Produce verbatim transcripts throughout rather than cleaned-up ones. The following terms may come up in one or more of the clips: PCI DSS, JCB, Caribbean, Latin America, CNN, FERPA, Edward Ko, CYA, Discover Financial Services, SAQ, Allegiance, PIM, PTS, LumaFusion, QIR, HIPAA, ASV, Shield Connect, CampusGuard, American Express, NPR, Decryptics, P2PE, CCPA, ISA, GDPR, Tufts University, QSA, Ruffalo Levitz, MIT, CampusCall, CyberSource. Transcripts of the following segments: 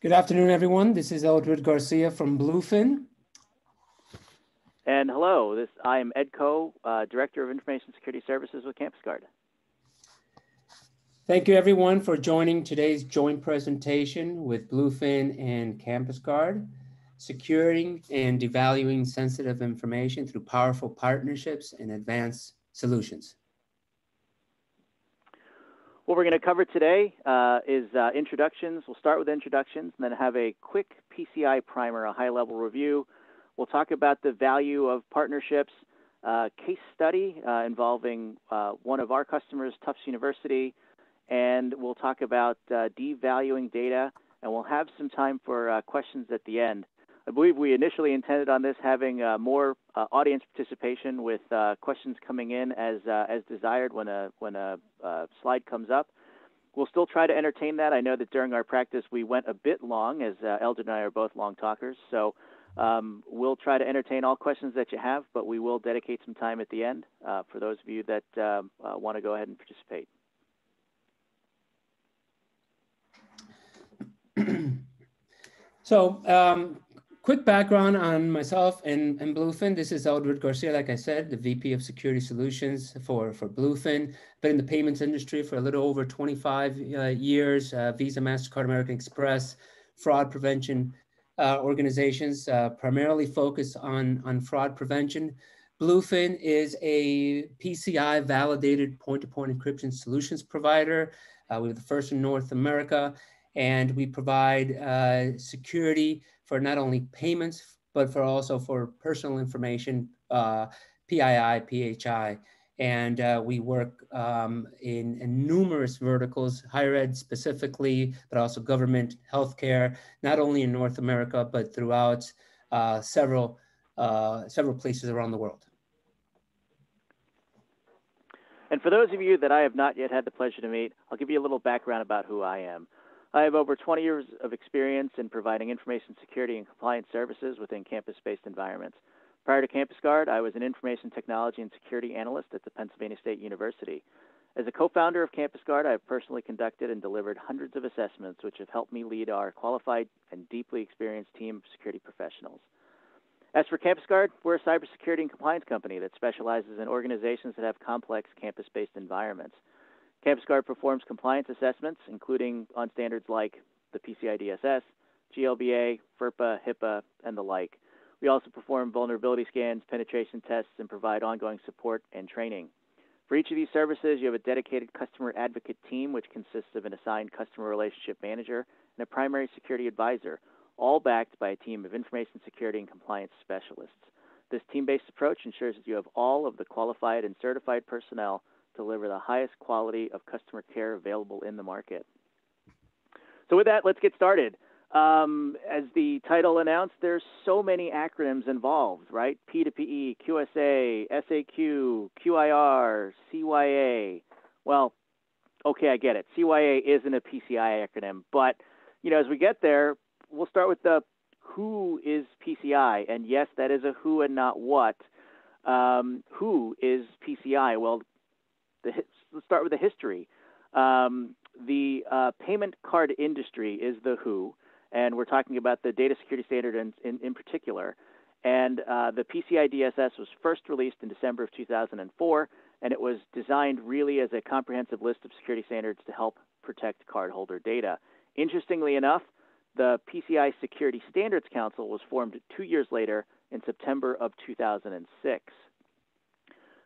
Good afternoon, everyone. This is Eldred Garcia from Bluefin. And hello, this I am Ed Ko, uh, Director of Information Security Services with CampusGuard. Thank you, everyone, for joining today's joint presentation with Bluefin and CampusGuard, securing and devaluing sensitive information through powerful partnerships and advanced solutions. What we're going to cover today uh, is uh, introductions. We'll start with introductions and then have a quick P C I primer, a high-level review. We'll talk about the value of partnerships, uh, case study uh, involving uh, one of our customers, Tufts University, and we'll talk about uh, devaluing data, and we'll have some time for uh, questions at the end. I believe we initially intended on this having uh, more uh, audience participation with uh, questions coming in as, uh, as desired when a, when a uh, slide comes up. We'll still try to entertain that. I know that during our practice we went a bit long, as uh, Eldred and I are both long talkers, so um, we'll try to entertain all questions that you have, but we will dedicate some time at the end uh, for those of you that um, uh, want to go ahead and participate. So, um, quick background on myself and, and Bluefin. This is Eldred Garcia, like I said, the V P of Security Solutions for, for Bluefin. Been in the payments industry for a little over twenty-five uh, years, uh, Visa, MasterCard, American Express, fraud prevention uh, organizations, uh, primarily focused on, on fraud prevention. Bluefin is a P C I validated point-to-point encryption solutions provider. Uh, we were the first in North America, and we provide uh, security for not only payments, but for also for personal information, uh, P I I, P H I. And uh, we work um, in, in numerous verticals, higher ed specifically, but also government, healthcare, not only in North America, but throughout uh, several, uh, several places around the world. And for those of you that I have not yet had the pleasure to meet, I'll give you a little background about who I am. I have over twenty years of experience in providing information security and compliance services within campus-based environments. Prior to CampusGuard, I was an information technology and security analyst at the Pennsylvania State University. As a co-founder of CampusGuard, I have personally conducted and delivered hundreds of assessments, which have helped me lead our qualified and deeply experienced team of security professionals. As for CampusGuard, we're a cybersecurity and compliance company that specializes in organizations that have complex campus-based environments. CampusGuard performs compliance assessments, including on standards like the P C I D S S, G L B A, FERPA, HIPAA, and the like. We also perform vulnerability scans, penetration tests, and provide ongoing support and training. For each of these services, you have a dedicated customer advocate team, which consists of an assigned customer relationship manager and a primary security advisor, all backed by a team of information security and compliance specialists. This team-based approach ensures that you have all of the qualified and certified personnel deliver the highest quality of customer care available in the market. So with that, let's get started. Um, as the title announced, there's so many acronyms involved, right? P two P E, Q S A, S A Q, Q I R, C Y A. Well, okay, I get it. C Y A isn't a P C I acronym, but you know, as we get there, we'll start with the who is P C I, and yes, that is a who and not what. Um, who is P C I? Well, The, let's start with the history. Um, the uh, payment card industry is the who, and we're talking about the data security standard in, in, in particular. And uh, the P C I D S S was first released in December of two thousand four, and it was designed really as a comprehensive list of security standards to help protect cardholder data. Interestingly enough, the P C I Security Standards Council was formed two years later in September of two thousand six.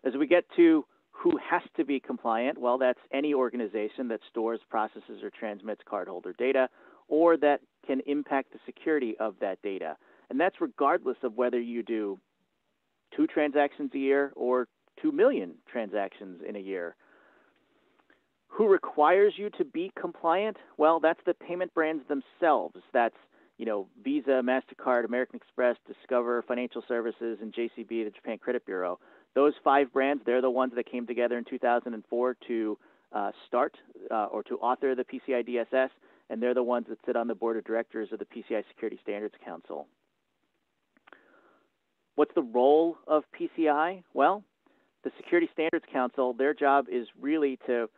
As we get to who has to be compliant? Well, that's any organization that stores, processes, or transmits cardholder data, or that can impact the security of that data. And that's regardless of whether you do two transactions a year or two million transactions in a year. Who requires you to be compliant? Well, that's the payment brands themselves. That's, you know, Visa, MasterCard, American Express, Discover Financial Services, and J C B, the Japan Credit Bureau. Those five brands, they're the ones that came together in two thousand four to uh, start uh, or to author the P C I D S S, and they're the ones that sit on the board of directors of the P C I Security Standards Council. What's the role of P C I? Well, the Security Standards Council, their job is really to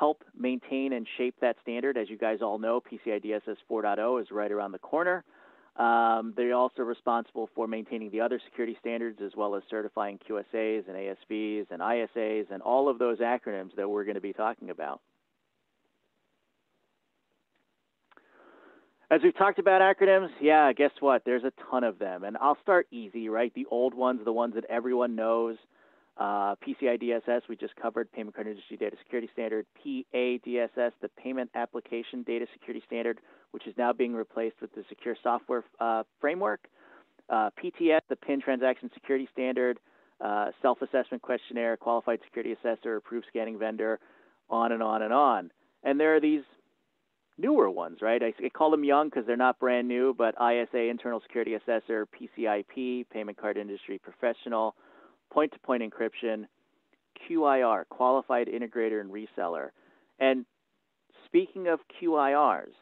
help maintain and shape that standard. As you guys all know, P C I D S S four point oh is right around the corner. Um, they're also responsible for maintaining the other security standards, as well as certifying Q S As and A S Vs and I S As and all of those acronyms that we're going to be talking about. As we've talked about acronyms, yeah, guess what? There's a ton of them. And I'll start easy, right? The old ones, the ones that everyone knows. Uh, P C I D S S, we just covered, Payment Card Industry Data Security Standard. P A D S S, the Payment Application Data Security Standard, which is now being replaced with the Secure Software uh, Framework. Uh, P T S, the PIN Transaction Security Standard, uh, Self-Assessment Questionnaire, Qualified Security Assessor, Approved Scanning Vendor, on and on and on. And there are these newer ones, right? I call them young because they're not brand new, but I S A, Internal Security Assessor, P C I P, Payment Card Industry Professional, point-to-point encryption, Q I R, Qualified Integrator and Reseller. And speaking of Q I Rs,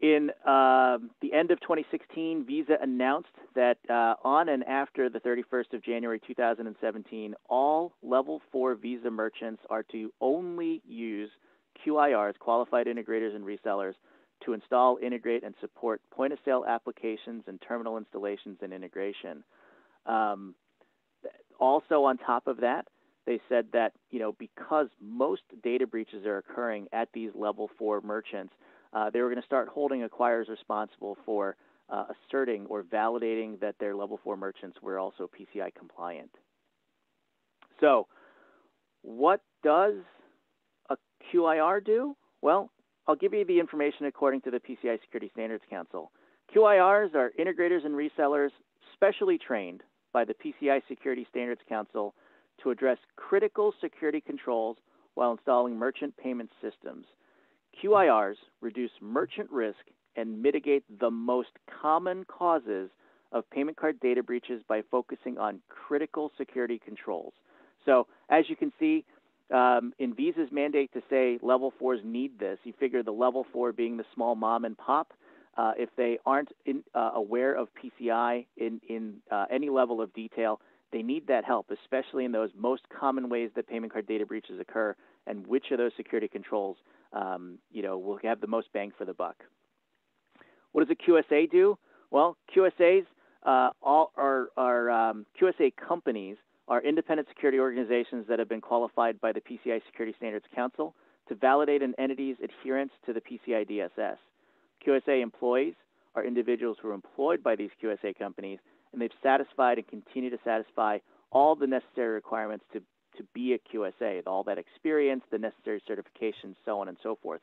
in uh, the end of twenty sixteen, Visa announced that uh, on and after the thirty-first of January two thousand seventeen, all Level four Visa merchants are to only use Q I Rs, Qualified Integrators and Resellers, to install, integrate, and support point-of-sale applications and terminal installations and integration. Um, also, on top of that, they said that, you know, because most data breaches are occurring at these Level four merchants, uh, they were going to start holding acquirers responsible for uh, asserting or validating that their Level four merchants were also P C I compliant. So, what does a Q I R do? Well, I'll give you the information according to the P C I Security Standards Council. Q I Rs are integrators and resellers specially trained by the P C I Security Standards Council to address critical security controls while installing merchant payment systems. Q I Rs reduce merchant risk and mitigate the most common causes of payment card data breaches by focusing on critical security controls. So, as you can see, Um, in Visa's mandate to say Level fours need this, you figure the Level four being the small mom and pop, uh, if they aren't in, uh, aware of P C I in, in uh, any level of detail, they need that help, especially in those most common ways that payment card data breaches occur and which of those security controls um, you know, will have the most bang for the buck. What does a Q S A do? Well, Q S As uh, all are, are um, Q S A companies are independent security organizations that have been qualified by the P C I Security Standards Council to validate an entity's adherence to the P C I D S S. Q S A employees are individuals who are employed by these Q S A companies, and they've satisfied and continue to satisfy all the necessary requirements to, to be a Q S A, all that experience, the necessary certifications, so on and so forth.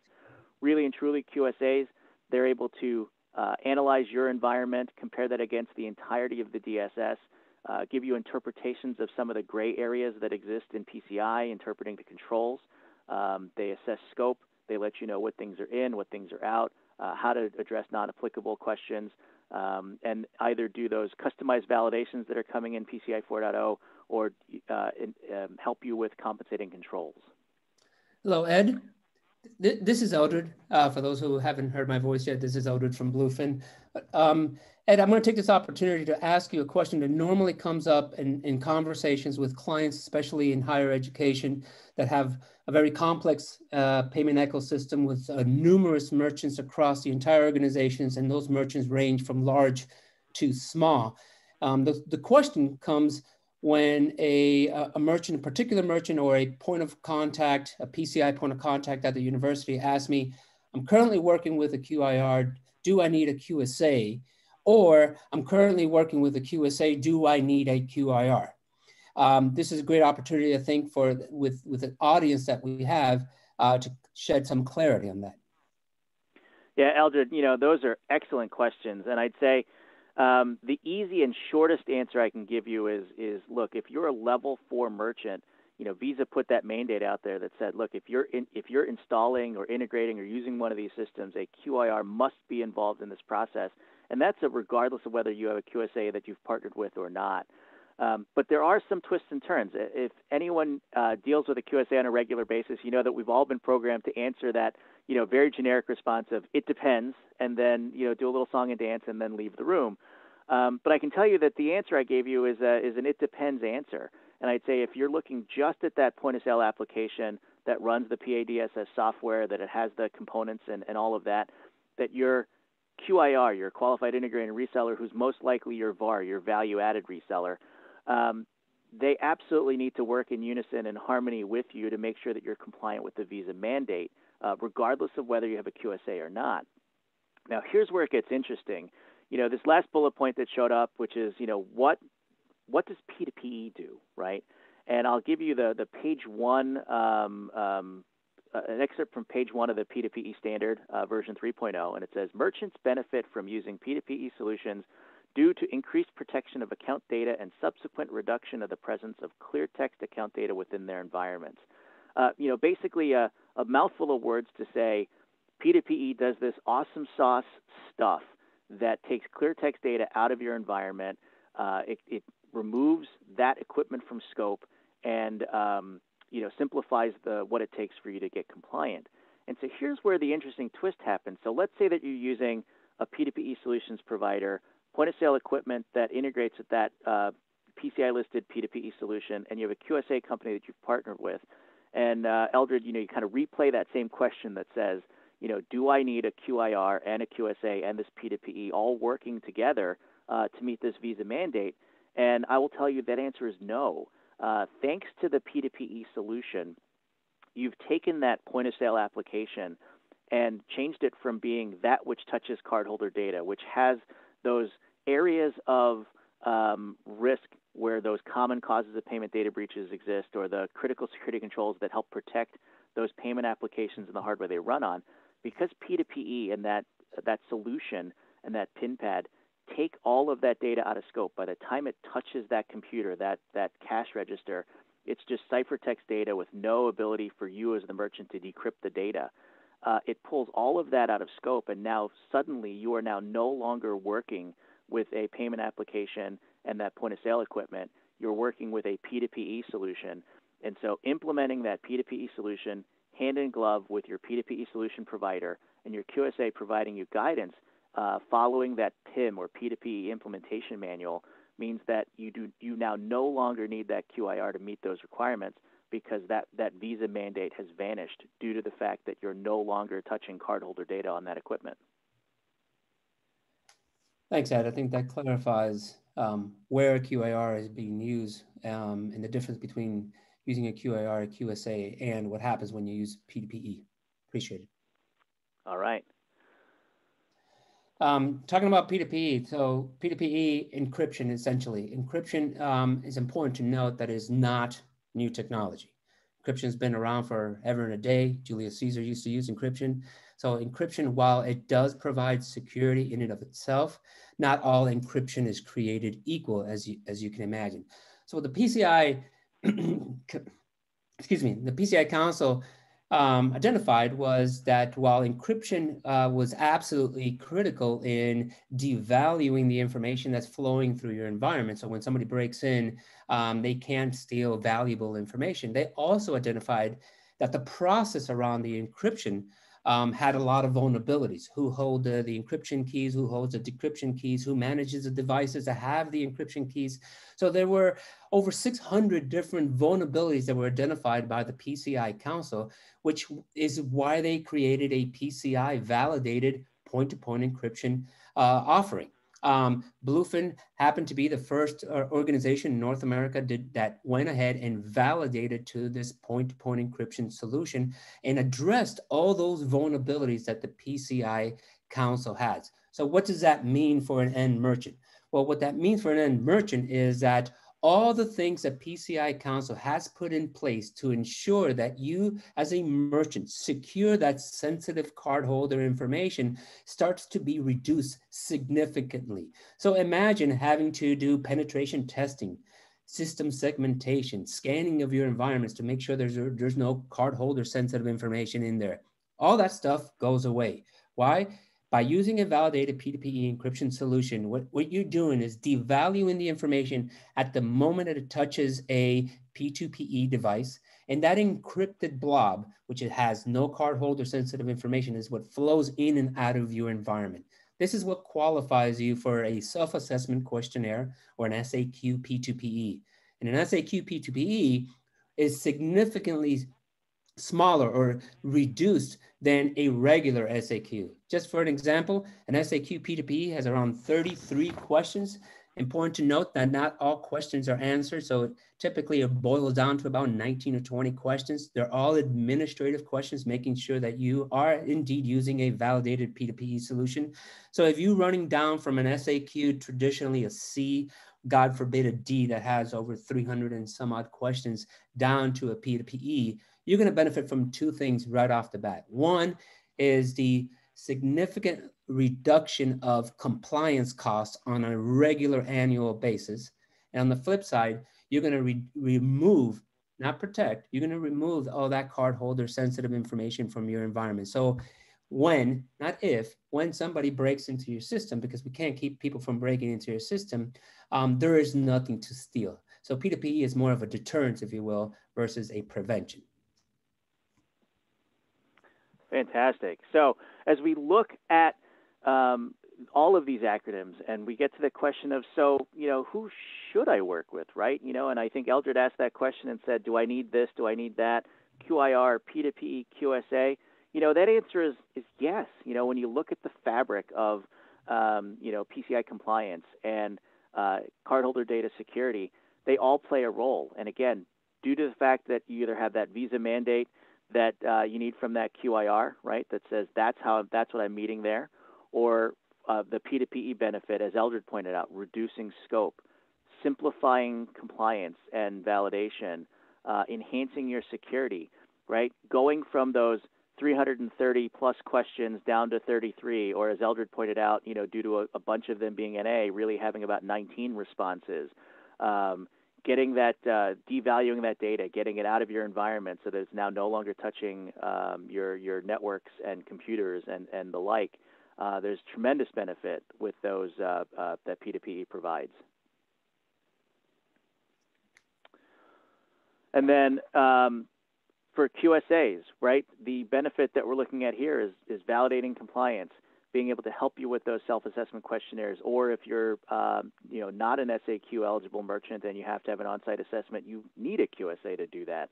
Really and truly, Q S As, they're able to uh, analyze your environment, compare that against the entirety of the D S S, Uh, give you interpretations of some of the gray areas that exist in P C I, interpreting the controls. Um, they assess scope. They let you know what things are in, what things are out, uh, how to address non-applicable questions, um, and either do those customized validations that are coming in P C I four point oh or uh, in, um, help you with compensating controls. Hello, Ed. Th this is Eldred. Uh, for those who haven't heard my voice yet, this is Eldred from Bluefin. Um, Ed, I'm going to take this opportunity to ask you a question that normally comes up in, in conversations with clients, especially in higher education, that have a very complex uh, payment ecosystem with uh, numerous merchants across the entire organizations, and those merchants range from large to small. Um, the, the question comes when a, a merchant, a particular merchant or a point of contact, a P C I point of contact at the university asks me, I'm currently working with a Q I R, do I need a Q S A? Or I'm currently working with a Q S A, do I need a Q I R? Um, this is a great opportunity, I think, for with, with an audience that we have uh, to shed some clarity on that. Yeah, Eldred, you know, those are excellent questions. And I'd say um, the easy and shortest answer I can give you is, is, look, if you're a Level four merchant, you know, Visa put that mandate out there that said, look, if you're, in, if you're installing or integrating or using one of these systems, a Q I R must be involved in this process. And that's a regardless of whether you have a Q S A that you've partnered with or not. Um, but there are some twists and turns. If anyone uh, deals with a Q S A on a regular basis, you know that we've all been programmed to answer that, you know, very generic response of it depends, and then, you know, do a little song and dance and then leave the room. Um, but I can tell you that the answer I gave you is, a, is an it depends answer. And I'd say if you're looking just at that point-of-sale application that runs the P A D S S software, that it has the components and, and all of that, that your Q I R, your Qualified Integrated Reseller, who's most likely your V A R, your Value-Added Reseller, um, they absolutely need to work in unison and harmony with you to make sure that you're compliant with the Visa mandate, uh, regardless of whether you have a Q S A or not. Now, here's where it gets interesting. You know, this last bullet point that showed up, which is, you know, what what does P two P E do, right? And I'll give you the, the page one, um, um, uh, an excerpt from page one of the P two P E standard, uh, version three point oh, and it says, merchants benefit from using P two P E solutions due to increased protection of account data and subsequent reduction of the presence of clear text account data within their environments. Uh, you know, basically a, a mouthful of words to say, P two P E does this awesome sauce stuff that takes clear text data out of your environment. Uh, it, it removes that equipment from scope and um, you know, simplifies the what it takes for you to get compliant. And so here's where the interesting twist happens. So let's say that you're using a P two P E solutions provider, point-of-sale equipment that integrates with that uh, P C I-listed P two P E solution, and you have a Q S A company that you've partnered with. And uh, Eldred, you know, you kind of replay that same question that says, you know, do I need a Q I R and a Q S A and this P two P E all working together uh, to meet this Visa mandate? And I will tell you that answer is no. Uh, thanks to the P two P E solution, you've taken that point-of-sale application and changed it from being that which touches cardholder data, which has those areas of um, risk where those common causes of payment data breaches exist or the critical security controls that help protect those payment applications and the hardware they run on. Because P two P E and that, that solution and that PIN pad take all of that data out of scope, by the time it touches that computer, that, that cash register, it's just ciphertext data with no ability for you as the merchant to decrypt the data. Uh, it pulls all of that out of scope, and now suddenly you are now no longer working with a payment application and that point-of-sale equipment. You're working with a P two P E solution. And so implementing that P two P E solution hand in glove with your P two P E solution provider and your Q S A providing you guidance uh, following that P I M or P two P E implementation manual means that you do you now no longer need that Q I R to meet those requirements because that, that Visa mandate has vanished due to the fact that you're no longer touching cardholder data on that equipment. Thanks, Ed. I think that clarifies um, where Q I R is being used um, and the difference between using a Q I R, a Q S A, and what happens when you use P two P E. Appreciate it. All right. Um, talking about P two P E, so P two P E encryption, essentially. Encryption um, is important to note that it is not new technology. Encryption has been around forever and a day. Julius Caesar used to use encryption. So encryption, while it does provide security in and of itself, not all encryption is created equal, as you, as you can imagine. So the P C I excuse me, the P C I Council um, identified was that while encryption uh, was absolutely critical in devaluing the information that's flowing through your environment, so when somebody breaks in, um, they can steal valuable information. They also identified that the process around the encryption um, had a lot of vulnerabilities. Who hold the, the encryption keys, who holds the decryption keys, who manages the devices that have the encryption keys. So there were over six hundred different vulnerabilities that were identified by the P C I Council, which is why they created a P C I validated point-to-point encryption uh, offering. Um, Bluefin happened to be the first organization in North America did, that went ahead and validated to this point-to-point encryption solution and addressed all those vulnerabilities that the P C I Council has. So what does that mean for an end merchant? Well, what that means for an end merchant is that all the things that P C I Council has put in place to ensure that you as a merchant secure that sensitive cardholder information starts to be reduced significantly. So imagine having to do penetration testing, system segmentation, scanning of your environments to make sure there's, there's no cardholder sensitive information in there. All that stuff goes away. Why? By using a validated P two P E encryption solution, what, what you're doing is devaluing the information at the moment that it touches a P two P E device. And that encrypted blob, which it has no cardholder sensitive information, is what flows in and out of your environment. This is what qualifies you for a self-assessment questionnaire or an S A Q P two P E. And an S A Q P two P E is significantly smaller or reduced than a regular S A Q. Just for an example, an S A Q P two P E has around thirty-three questions. Important to note that not all questions are answered. So typically it boils down to about nineteen or twenty questions. They're all administrative questions, making sure that you are indeed using a validated P two P E solution. So if you're running down from an S A Q, traditionally a C, God forbid a D that has over three hundred and some odd questions, down to a P two P E, you're gonna benefit from two things right off the bat. One is the significant reduction of compliance costs on a regular annual basis. And on the flip side, you're gonna re remove, not protect, you're gonna remove all that cardholder sensitive information from your environment. So when, not if, when somebody breaks into your system, because we can't keep people from breaking into your system, um, there is nothing to steal. So P two P E is more of a deterrence, if you will, versus a prevention. Fantastic. So as we look at um, all of these acronyms and we get to the question of, so, you know, who should I work with, right? You know, and I think Eldred asked that question and said, do I need this? Do I need that? Q I R, P two P E, Q S A. You know, that answer is, is yes. You know, when you look at the fabric of, um, you know, P C I compliance and uh, cardholder data security, they all play a role. And again, due to the fact that you either have that Visa mandate that uh, you need from that Q I R, right, that says that's how, that's what I'm meeting there, or uh, the P two P E benefit, as Eldred pointed out, reducing scope, simplifying compliance and validation, uh, enhancing your security, right, going from those three hundred thirty plus questions down to thirty-three, or as Eldred pointed out, you know, due to a, a bunch of them being N A, really having about nineteen responses, um, getting that, uh, devaluing that data, getting it out of your environment so that it's now no longer touching um, your, your networks and computers and, and the like. Uh, there's tremendous benefit with those uh, uh, that P two P E provides. And then, um, for Q S As, right, the benefit that we're looking at here is, is validating compliance, being able to help you with those self-assessment questionnaires, or if you're um, you know, not an S A Q eligible merchant and you have to have an on-site assessment, you need a Q S A to do that.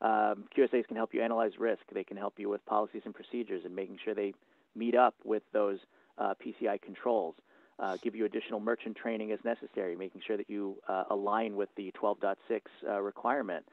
Um, Q S As can help you analyze risk. They can help you with policies and procedures and making sure they meet up with those uh, P C I controls, uh, give you additional merchant training as necessary, making sure that you uh, align with the twelve point six uh, requirement.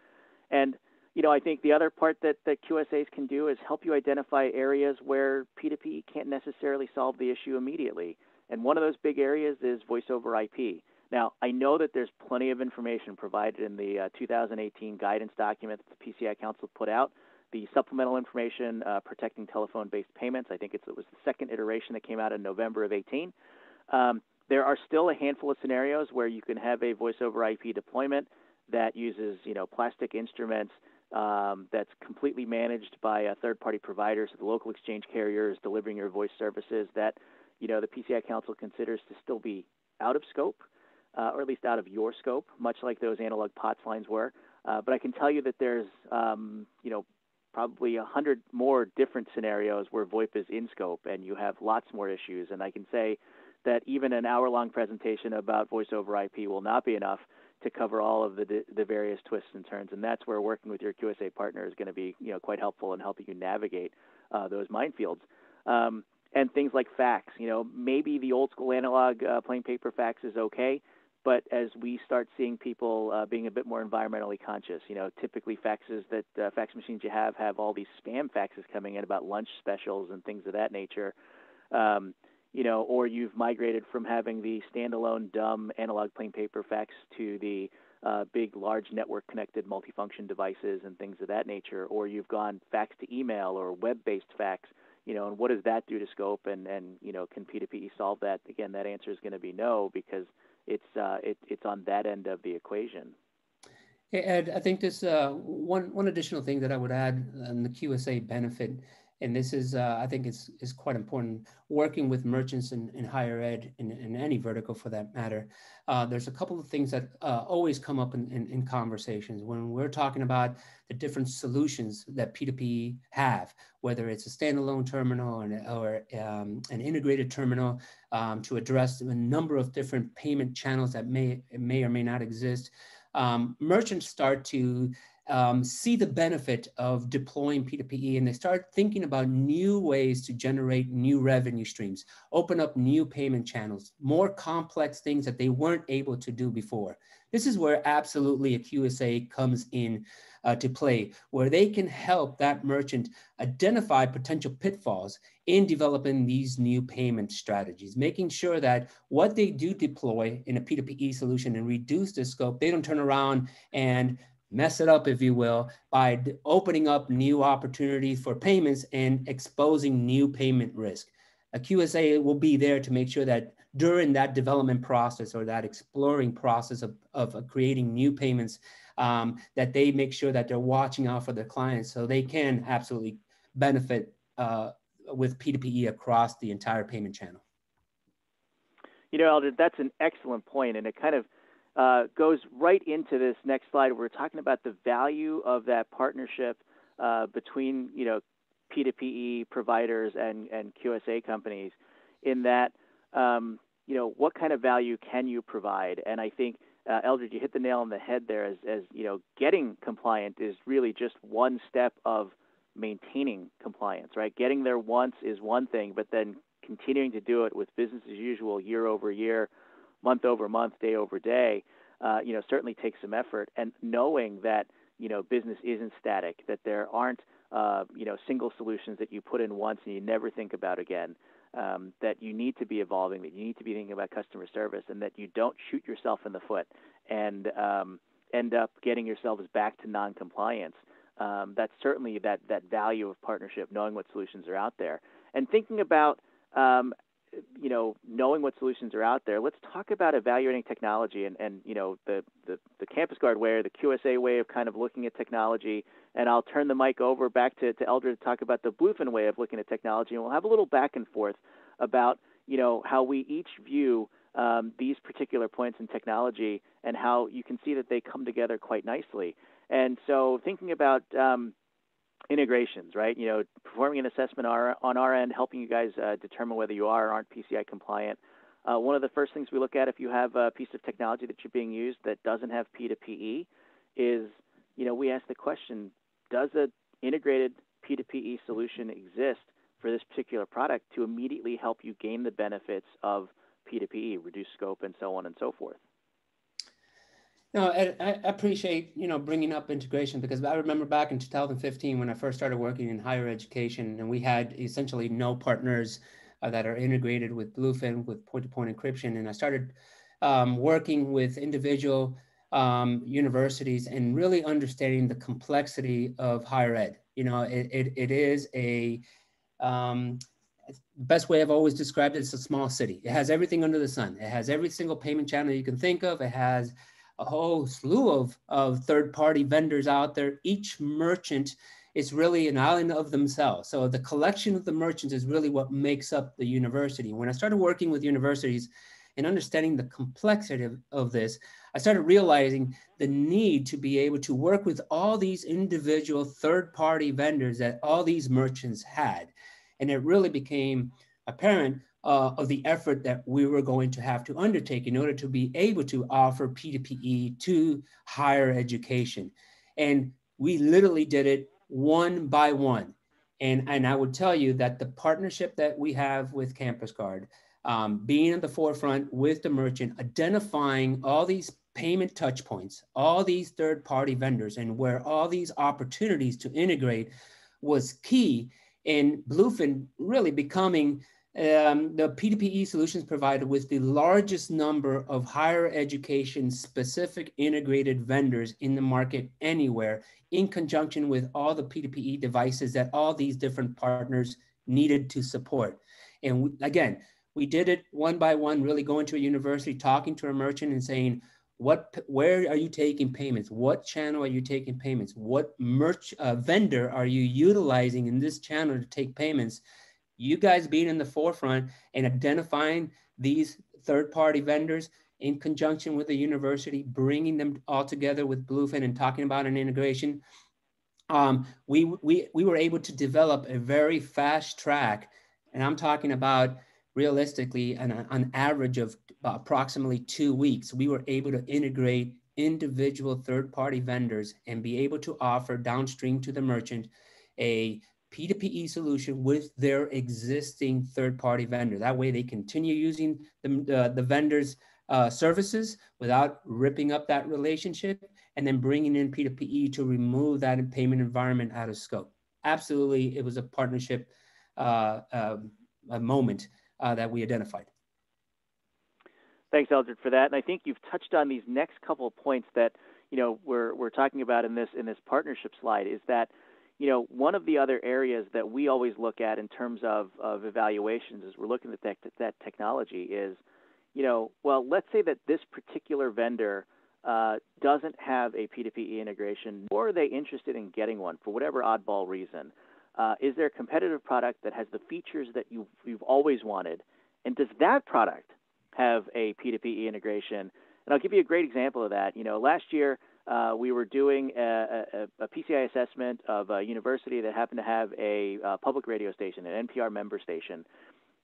And you know, I think the other part that, that Q S As can do is help you identify areas where P two P E can't necessarily solve the issue immediately. And one of those big areas is voice over I P. Now, I know that there's plenty of information provided in the uh, two thousand eighteen guidance document that the P C I Council put out, the supplemental information uh, protecting telephone-based payments. I think it's, it was the second iteration that came out in November of eighteen. Um, there are still a handful of scenarios where you can have a voice over I P deployment that uses, you know, plastic instruments, Um, that's completely managed by a third-party provider, so the local exchange carrier is delivering your voice services that, you know, the P C I Council considers to still be out of scope, uh, or at least out of your scope, much like those analog P O T S lines were. Uh, but I can tell you that there's, um, you know, probably a hundred more different scenarios where VoIP is in scope, and you have lots more issues. And I can say that even an hour-long presentation about voice over I P will not be enough to cover all of the, the various twists and turns. And that's where working with your Q S A partner is going to be, you know, quite helpful in helping you navigate uh, those minefields. Um, and things like fax, you know, maybe the old school analog uh, plain paper fax is okay, but as we start seeing people uh, being a bit more environmentally conscious, you know, typically faxes that, uh, fax machines you have have all these spam faxes coming in about lunch specials and things of that nature. Um, you know, or you've migrated from having the standalone dumb analog plain paper fax to the uh, big, large network connected multifunction devices and things of that nature, or you've gone fax to email or web-based fax, you know, and what does that do to scope, and, and you know, can P two P E solve that? Again, that answer is going to be no, because it's, uh, it, it's on that end of the equation. Hey, Ed, I think this uh, one, one additional thing that I would add on the Q S A benefit, and this is, uh, I think it's, is quite important, working with merchants in, in higher ed, in, in any vertical for that matter. Uh, there's a couple of things that uh, always come up in, in, in conversations when we're talking about the different solutions that P two P E have, whether it's a standalone terminal or, or um, an integrated terminal um, to address a number of different payment channels that may, may or may not exist. um, merchants start to um, see the benefit of deploying P two P E, and they start thinking about new ways to generate new revenue streams, open up new payment channels, more complex things that they weren't able to do before. This is where absolutely a Q S A comes in uh, to play, where they can help that merchant identify potential pitfalls in developing these new payment strategies, making sure that what they do deploy in a P two P E solution and reduce the scope, they don't turn around and mess it up, if you will, by opening up new opportunities for payments and exposing new payment risk. A Q S A will be there to make sure that during that development process or that exploring process of, of, of creating new payments, um, that they make sure that they're watching out for their clients so they can absolutely benefit uh, with P two P E across the entire payment channel. You know, Eldred, that's an excellent point, and it kind of uh, goes right into this next slide. We're talking about the value of that partnership uh, between, you know, P two P E providers and, and Q S A companies, in that, um, you know, what kind of value can you provide? And I think, uh, Eldred, you hit the nail on the head there as, as, you know, getting compliant is really just one step of maintaining compliance, right? Getting there once is one thing, but then continuing to do it with business as usual, year over year, month over month, day over day, uh, you know, certainly takes some effort. And knowing that, you know, business isn't static, that there aren't, Uh, you know, single solutions that you put in once and you never think about again, um, that you need to be evolving, that you need to be thinking about customer service, and that you don't shoot yourself in the foot and um, end up getting yourselves back to non-compliance. Um, that's certainly that, that value of partnership, knowing what solutions are out there. And thinking about, um, you know, knowing what solutions are out there, let's talk about evaluating technology and, and you know, the, the, the CampusGuard way, the Q S A way of kind of looking at technology. And I'll turn the mic over back to, to Eldred to talk about the Bluefin way of looking at technology. And we'll have a little back and forth about, you know, how we each view um, these particular points in technology and how you can see that they come together quite nicely. And so thinking about um, integrations, right? You know, performing an assessment on our end, helping you guys uh, determine whether you are or aren't P C I compliant. Uh, one of the first things we look at if you have a piece of technology that you're being used that doesn't have P two P E is, you know, we ask the question, does an integrated P two P E solution exist for this particular product to immediately help you gain the benefits of P two P E, reduce scope, and so on and so forth? No, I, I appreciate, you know, bringing up integration, because I remember back in two thousand fifteen when I first started working in higher education, and we had essentially no partners uh, that are integrated with Bluefin with point-to-point encryption. And I started um, working with individual Um, universities and really understanding the complexity of higher ed. You know, it, it, it is a, um, best way I've always described it, it's a small city. It has everything under the sun. It has every single payment channel you can think of. It has a whole slew of, of third-party vendors out there. Each merchant is really an island of themselves. So the collection of the merchants is really what makes up the university. When I started working with universities and understanding the complexity of, of this, I started realizing the need to be able to work with all these individual third-party vendors that all these merchants had. And it really became apparent uh, of the effort that we were going to have to undertake in order to be able to offer P two P E to higher education. And we literally did it one by one. And, and I would tell you that the partnership that we have with CampusGuard, Um, being at the forefront with the merchant, identifying all these payment touch points, all these third-party vendors, and where all these opportunities to integrate was key in Bluefin really becoming um, the P two P E solutions provider with the largest number of higher education-specific integrated vendors in the market anywhere, in conjunction with all the P two P E devices that all these different partners needed to support. And we, again, we did it one by one, really going to a university, talking to a merchant and saying, "What? Where are you taking payments? What channel are you taking payments? What merch uh, vendor are you utilizing in this channel to take payments?" You guys being in the forefront and identifying these third-party vendors in conjunction with the university, bringing them all together with Bluefin and talking about an integration. Um, we, we, we were able to develop a very fast track, and I'm talking about realistically, on an average of approximately two weeks, we were able to integrate individual third-party vendors and be able to offer downstream to the merchant a P two P E solution with their existing third-party vendor. That way they continue using the, uh, the vendor's uh, services without ripping up that relationship, and then bringing in P two P E to remove that payment environment out of scope. Absolutely, it was a partnership uh, uh, a moment uh, that we identified. Thanks, Eldred, for that. And I think you've touched on these next couple of points that, you know, we're, we're talking about in this, in this partnership slide is that, you know, one of the other areas that we always look at in terms of, of evaluations as we're looking at that, that technology is, you know, well, let's say that this particular vendor uh, doesn't have a P two P E integration, nor are they interested in getting one for whatever oddball reason. Uh, is there a competitive product that has the features that you've, you've always wanted? And does that product have a P two P E integration? And I'll give you a great example of that. You know, last year uh, we were doing a, a, a P C I assessment of a university that happened to have a, a public radio station, an N P R member station,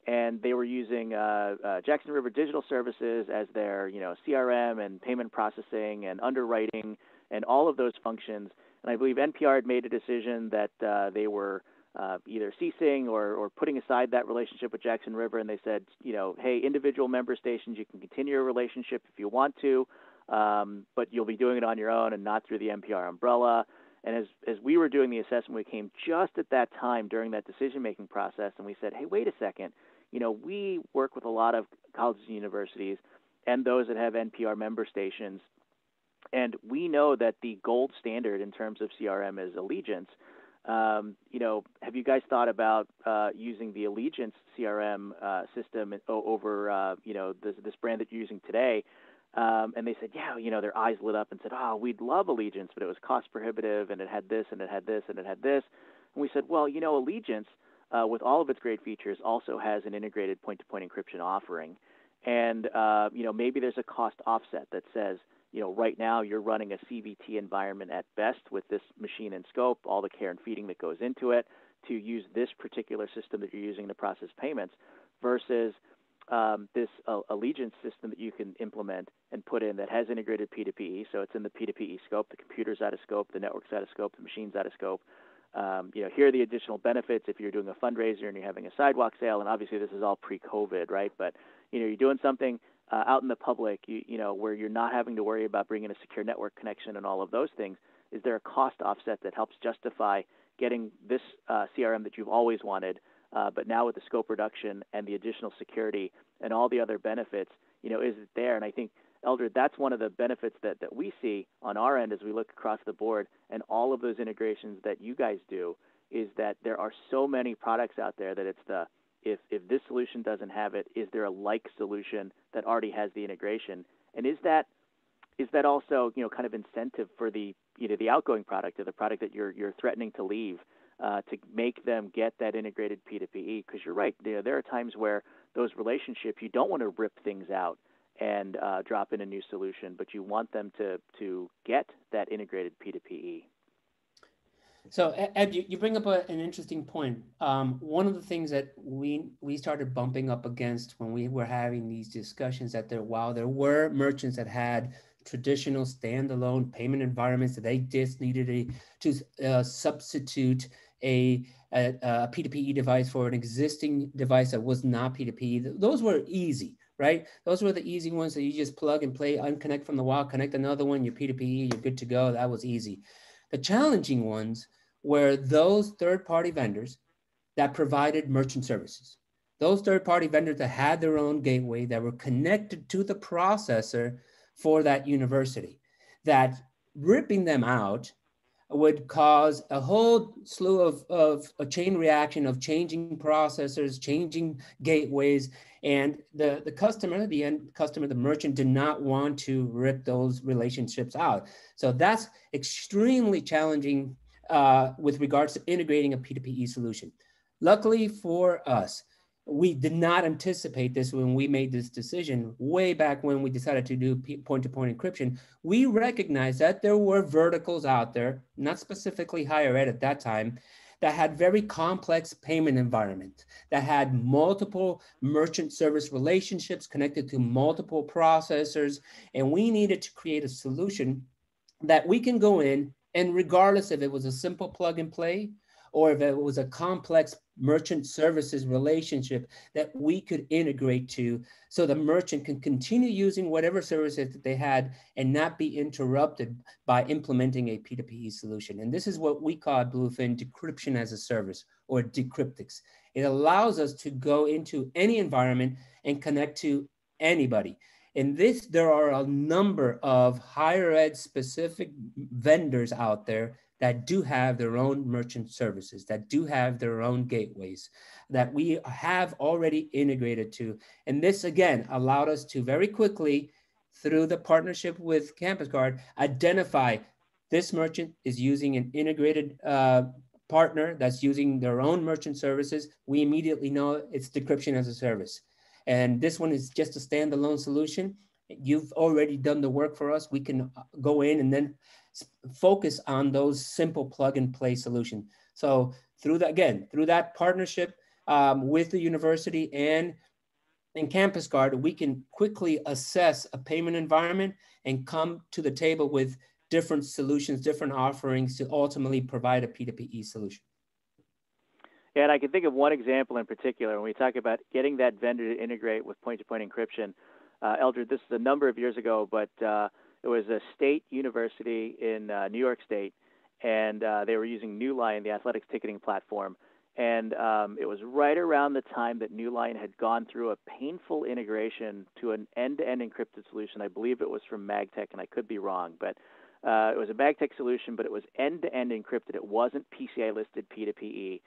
and they were using uh, uh, Jackson River Digital Services as their, you know, C R M and payment processing and underwriting and all of those functions. And I believe N P R had made a decision that uh, they were Uh, either ceasing or, or putting aside that relationship with Jackson River, and they said, you know, hey, individual member stations, you can continue your relationship if you want to, um, but you'll be doing it on your own and not through the N P R umbrella. And as, as we were doing the assessment, we came just at that time during that decision-making process, and we said, hey, wait a second, you know, we work with a lot of colleges and universities and those that have N P R member stations, and we know that the gold standard in terms of C R M is Allegiance. Um, you know, have you guys thought about uh, using the Allegiance C R M uh, system over, uh, you know, this, this brand that you're using today? Um, and they said, yeah, you know, their eyes lit up and said, oh, we'd love Allegiance, but it was cost prohibitive, and it had this, and it had this, and it had this. And we said, well, you know, Allegiance, uh, with all of its great features, also has an integrated point-to-point encryption offering. And, uh, you know, maybe there's a cost offset that says, you know, right now you're running a C V T environment at best with this machine and scope, all the care and feeding that goes into it to use this particular system that you're using to process payments versus um, this uh, Allegiance system that you can implement and put in that has integrated P two P E. So it's in the P two P E scope, the computer's out of scope, the network's out of scope, the machine's out of scope. Um, you know, here are the additional benefits if you're doing a fundraiser and you're having a sidewalk sale, and obviously this is all pre-COVID, right? But, you know, you're doing something Uh, out in the public, you, you know, where you're not having to worry about bringing a secure network connection and all of those things. Is there a cost offset that helps justify getting this uh, C R M that you've always wanted, uh, but now with the scope reduction and the additional security and all the other benefits, you know, is it there? And I think, Eldred, that's one of the benefits that, that we see on our end as we look across the board and all of those integrations that you guys do, is that there are so many products out there that it's the, If, if this solution doesn't have it, is there a like solution that already has the integration? And is that is that also, you know, kind of incentive for the, you know, the outgoing product or the product that you're, you're threatening to leave uh, to make them get that integrated P two P E? Because you're right, you know, there are times where those relationships, you don't want to rip things out and uh, drop in a new solution, but you want them to, to get that integrated P two P E. So Ed, you bring up a, an interesting point. Um, one of the things that we we started bumping up against when we were having these discussions that there, while there were merchants that had traditional standalone payment environments that they just needed a, to uh, substitute a, a, a P two P E device for an existing device that was not P two P E, those were easy, right? Those were the easy ones that you just plug and play, unconnect from the wall, connect another one, you're P two P E, you're good to go, that was easy. The challenging ones were those third-party vendors that provided merchant services. Those third-party vendors that had their own gateway that were connected to the processor for that university, that ripping them out would cause a whole slew of, of a chain reaction of changing processors, changing gateways, and the, the customer, the end customer, the merchant did not want to rip those relationships out. So that's extremely challenging uh, with regards to integrating a P two P E solution. Luckily for us, we did not anticipate this when we made this decision way back when we decided to do point-to-point encryption. We recognized that there were verticals out there, not specifically higher ed at that time, that had very complex payment environment, that had multiple merchant service relationships connected to multiple processors. And we needed to create a solution that we can go in and regardless if it was a simple plug and play or if it was a complex merchant services relationship that we could integrate to so the merchant can continue using whatever services that they had and not be interrupted by implementing a P two P E solution. And this is what we call Bluefin Decryption as a Service or Decryptics. It allows us to go into any environment and connect to anybody. In this, there are a number of higher ed specific vendors out there that do have their own merchant services, that do have their own gateways, that we have already integrated to. And this, again, allowed us to very quickly, through the partnership with CampusGuard, identify this merchant is using an integrated uh, partner that's using their own merchant services. We immediately know it's decryption as a service. And this one is just a standalone solution. You've already done the work for us. We can go in and then focus on those simple plug and play solutions. So through that, again, through that partnership um, with the university and in CampusGuard, we can quickly assess a payment environment and come to the table with different solutions, different offerings to ultimately provide a P two P E solution. Yeah, and I can think of one example in particular when we talk about getting that vendor to integrate with point-to-point encryption. Uh, Eldred, this is a number of years ago, but uh, it was a state university in uh, New York State, and uh, they were using Newline, the athletics ticketing platform. And um, it was right around the time that Newline had gone through a painful integration to an end-to-end encrypted solution. I believe it was from MagTech, and I could be wrong, but uh, it was a MagTech solution, but it was end-to-end encrypted. It wasn't P C I-listed P two P E.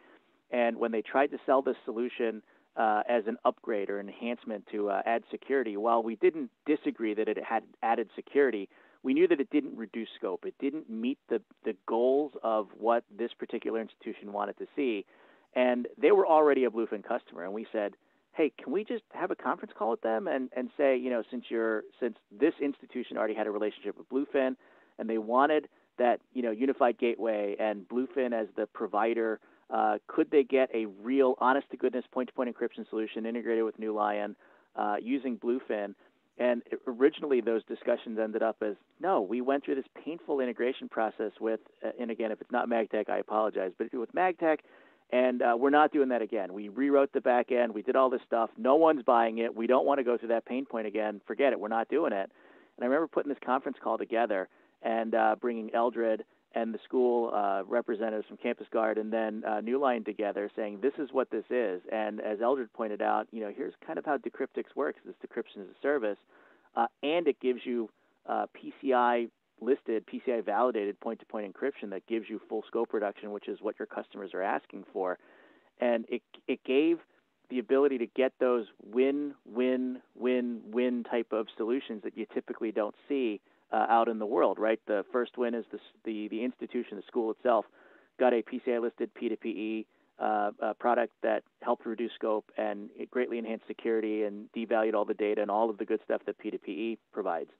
And when they tried to sell this solution uh, as an upgrade or enhancement to uh, add security, while we didn't disagree that it had added security, we knew that it didn't reduce scope. It didn't meet the, the goals of what this particular institution wanted to see. And they were already a Bluefin customer. And we said, hey, can we just have a conference call with them and, and say, you know, since, you're, since this institution already had a relationship with Bluefin and they wanted that, you know, unified gateway and Bluefin as the provider, Uh, could they get a real honest-to-goodness point-to-point encryption solution integrated with Newline uh, using Bluefin? And originally those discussions ended up as, no, we went through this painful integration process with, uh, and again, if it's not MagTech, I apologize, but if it's with MagTech, and uh, we're not doing that again. We rewrote the back end. We did all this stuff. No one's buying it. We don't want to go through that pain point again. Forget it. We're not doing it. And I remember putting this conference call together and uh, bringing Eldred and the school uh, representatives from CampusGuard and then uh, Newline together saying, this is what this is. And as Eldred pointed out, you know, here's kind of how Decryptics works, this decryption as a service, uh, and it gives you uh, P C I-listed, P C I-validated point-to-point encryption that gives you full scope reduction, which is what your customers are asking for. And it, it gave the ability to get those win, win, win, win type of solutions that you typically don't see Uh, out in the world, right? The first win is the, the, the institution, the school itself, got a P C I-listed P two P E uh, uh, product that helped reduce scope and it greatly enhanced security and devalued all the data and all of the good stuff that P two P E provides.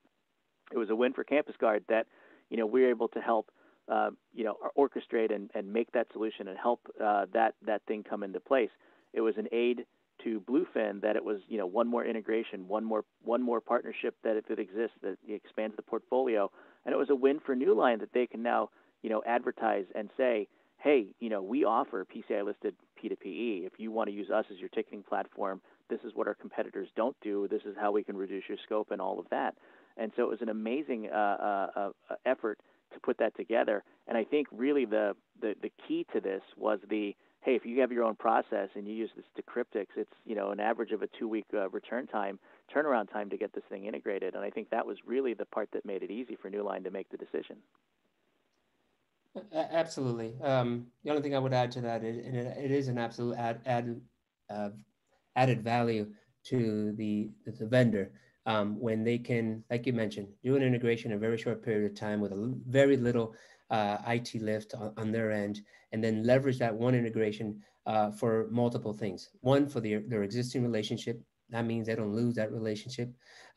It was a win for CampusGuard that, you know, we were able to help, uh, you know, orchestrate and, and make that solution and help uh, that, that thing come into place. It was an aid to Bluefin that it was, you know, one more integration, one more one more partnership that if it exists that expands the portfolio, and it was a win for Newline that they can now, you know, advertise and say, hey, you know, we offer P C I-listed P two P E. If you want to use us as your ticketing platform, this is what our competitors don't do. This is how we can reduce your scope and all of that. And so it was an amazing uh, uh, uh, effort to put that together. And I think really the the, the key to this was the hey, if you have your own process and you use this Decryptics, it's, you know, an average of a two-week uh, return time, turnaround time to get this thing integrated. And I think that was really the part that made it easy for Newline to make the decision. Absolutely. Um, the only thing I would add to that, is, and it, it is an absolute add, add, uh, added value to the, the vendor um, when they can, like you mentioned, do an integration in a very short period of time with a very little Uh, I T lift on, on their end, and then leverage that one integration uh, for multiple things. One, for their, their existing relationship. That means they don't lose that relationship.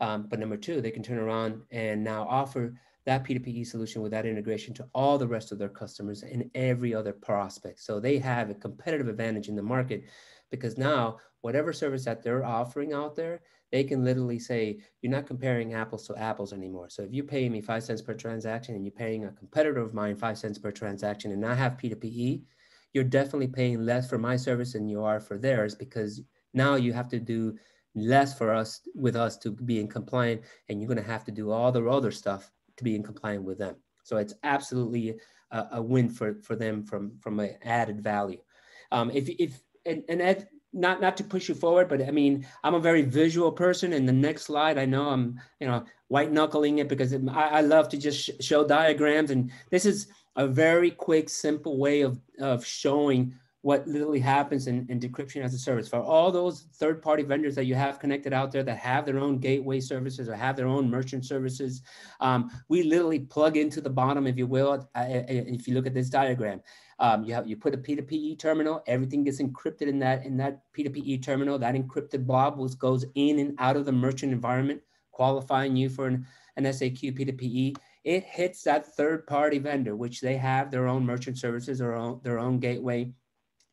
Um, but number two, they can turn around and now offer that P two P E solution with that integration to all the rest of their customers and every other prospect. So they have a competitive advantage in the market, because now whatever service that they're offering out there, they can literally say, you're not comparing apples to apples anymore. So if you pay me five cents per transaction and you're paying a competitor of mine five cents per transaction and I have P two P E, you're definitely paying less for my service than you are for theirs, because now you have to do less for us with us to be in compliant, and you're going to have to do all the other stuff to be in compliant with them. So it's absolutely a, a win for, for them from, from an added value. Um, if, if, and, and Ed, not, not to push you forward, but I mean, I'm a very visual person, and the next slide, I know I'm, you know, white knuckling it, because it, I, I love to just sh show diagrams. And this is a very quick, simple way of, of showing what literally happens in, in decryption as a service. For all those third-party vendors that you have connected out there that have their own gateway services or have their own merchant services, um, we literally plug into the bottom, if you will, uh, if you look at this diagram. Um, you, have, you put a P two P E terminal, everything gets encrypted in that, in that P two P E terminal. That encrypted blob was, goes in and out of the merchant environment, qualifying you for an, an S A Q P two P E. It hits that third-party vendor, which they have their own merchant services or own, their own gateway.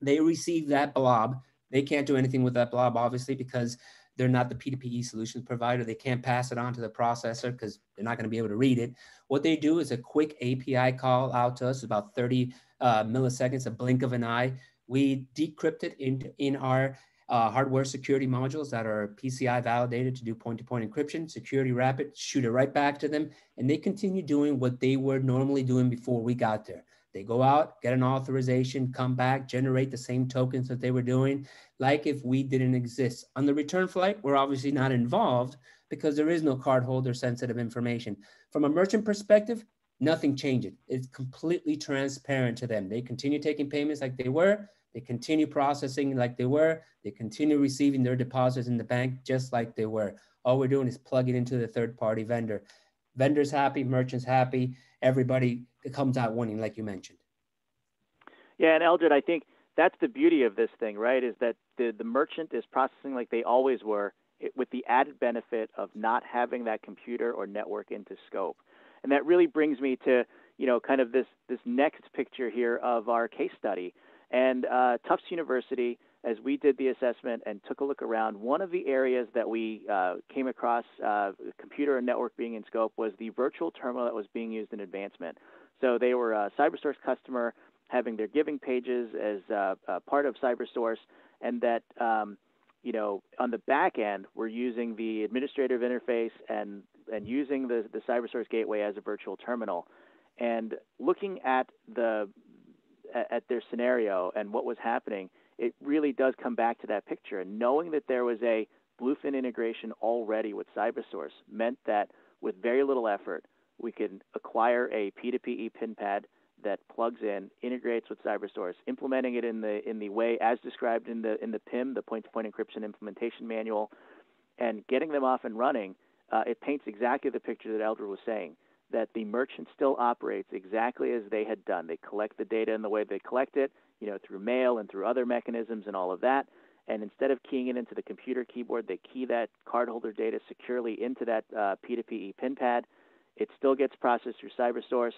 They receive that blob. They can't do anything with that blob, obviously, because they're not the P two P E solutions provider. They can't pass it on to the processor because they're not going to be able to read it. What they do is a quick A P I call out to us, about thirty uh, milliseconds, a blink of an eye. We decrypt it in, in our uh, hardware security modules that are P C I validated to do point-to-point encryption, security wrap it, shoot it right back to them, and they continue doing what they were normally doing before we got there. They go out, get an authorization, come back, generate the same tokens that they were doing, like if we didn't exist. On the return flight, we're obviously not involved because there is no cardholder sensitive information. From a merchant perspective, nothing changes. It's completely transparent to them. They continue taking payments like they were. They continue processing like they were. They continue receiving their deposits in the bank just like they were. All we're doing is plugging into the third-party vendor. Vendors happy, merchants happy, everybody it comes out winning, like you mentioned. Yeah, and Eldred, I think that's the beauty of this thing, right, is that the, the merchant is processing like they always were, it, with the added benefit of not having that computer or network into scope. And that really brings me to, you know, kind of this, this next picture here of our case study. And uh, Tufts University, as we did the assessment and took a look around, one of the areas that we uh, came across uh, computer and network being in scope was the virtual terminal that was being used in advancement. So they were a CyberSource customer, having their giving pages as uh, a part of CyberSource, and that um, you know, on the back end, we're using the administrative interface and and using the the CyberSource gateway as a virtual terminal. And looking at the at their scenario and what was happening, it really does come back to that picture. And knowing that there was a Bluefin integration already with CyberSource meant that with very little effort, we can acquire a P two P E pin pad that plugs in, integrates with CyberSource, implementing it in the in the way as described in the in the P I M, the point-to-point encryption implementation manual, and getting them off and running. Uh, it paints exactly the picture that Eldred was saying, that the merchant still operates exactly as they had done. They collect the data in the way they collect it, you know, through mail and through other mechanisms and all of that. And instead of keying it into the computer keyboard, they key that cardholder data securely into that uh, P two P E pin pad. It still gets processed through CyberSource.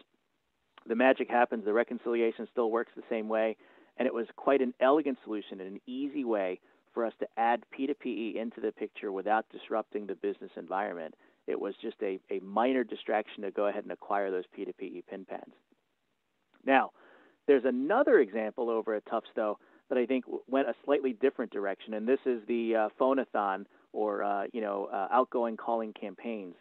The magic happens. The reconciliation still works the same way. And it was quite an elegant solution and an easy way for us to add P two P E into the picture without disrupting the business environment. It was just a, a minor distraction to go ahead and acquire those P two P E pin pads. Now, there's another example over at Tufts, though, that I think went a slightly different direction. And this is the uh, phone-a-thon or uh, you know, uh, outgoing calling campaigns.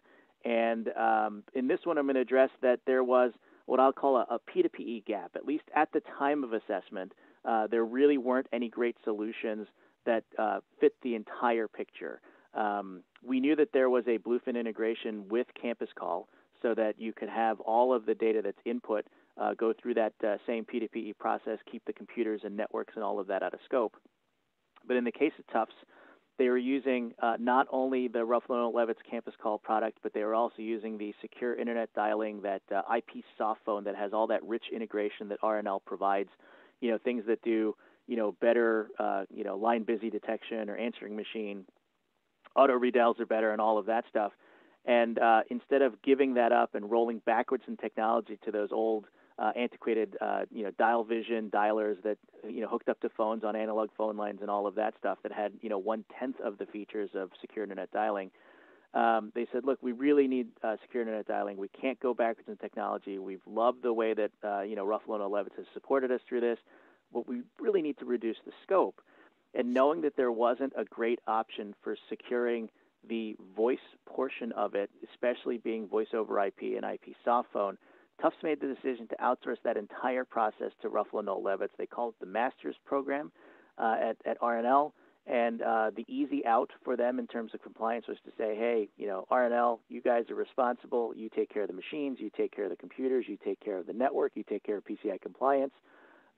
And um, in this one, I'm going to address that there was what I'll call a, a P two P E gap. At least at the time of assessment, uh, there really weren't any great solutions that uh, fit the entire picture. Um, we knew that there was a Bluefin integration with CampusCall so that you could have all of the data that's input uh, go through that uh, same P two P E process, keep the computers and networks and all of that out of scope. But in the case of Tufts, they were using uh, not only the Ruffalo Levitz CampusCall product, but they were also using the secure internet dialing, that uh, I P soft phone that has all that rich integration that R N L provides. You know, things that do, you know, better, uh, you know, line busy detection or answering machine, auto redials are better, and all of that stuff. And uh, instead of giving that up and rolling backwards in technology to those old uh, antiquated, uh, you know, dial vision dialers that, you know, hooked up to phones on analog phone lines and all of that stuff that had, you know, one-tenth of the features of secure internet dialing, um, they said, look, we really need uh, secure internet dialing. We can't go backwards in technology. We've loved the way that, uh, you know, Ruffalo Levitz has supported us through this, but we really need to reduce the scope. And knowing that there wasn't a great option for securing the voice portion of it, especially being voice over I P and I P softphone, Tufts made the decision to outsource that entire process to Ruffalo Levitz. They called it the Masters Program uh, at, at R and L, and uh, the easy out for them in terms of compliance was to say, hey, you know, R and L, you guys are responsible. You take care of the machines. You take care of the computers. You take care of the network. You take care of P C I compliance.